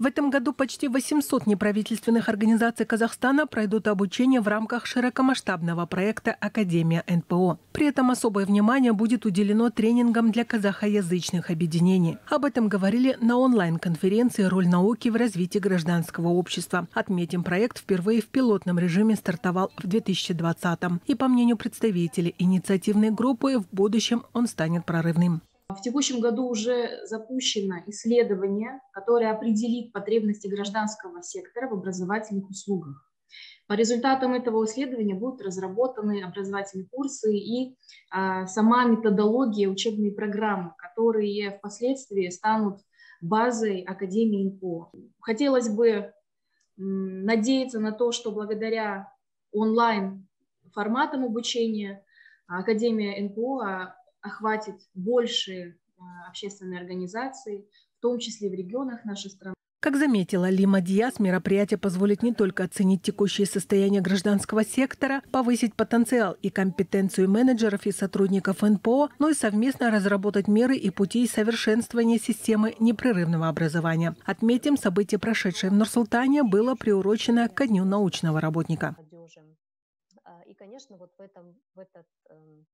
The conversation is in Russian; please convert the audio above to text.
В этом году почти 800 неправительственных организаций Казахстана пройдут обучение в рамках широкомасштабного проекта «Академия НПО». При этом особое внимание будет уделено тренингам для казахоязычных объединений. Об этом говорили на онлайн-конференции «Роль науки в развитии гражданского общества». Отметим, проект впервые в пилотном режиме стартовал в 2020-м. И по мнению представителей инициативной группы, в будущем он станет прорывным. В текущем году уже запущено исследование, которое определит потребности гражданского сектора в образовательных услугах. По результатам этого исследования будут разработаны образовательные курсы и сама методология, учебные программы, которые впоследствии станут базой Академии НПО. Хотелось бы надеяться на то, что благодаря онлайн-форматам обучения Академия НПО охватит больше общественной организации, в том числе в регионах нашей страны. Как заметила Лима Диас, мероприятие позволит не только оценить текущее состояние гражданского сектора, повысить потенциал и компетенцию менеджеров и сотрудников НПО, но и совместно разработать меры и пути совершенствования системы непрерывного образования. Отметим, событие, прошедшее в Нур-Султане, было приурочено ко Дню научного работника. И, конечно, вот в этот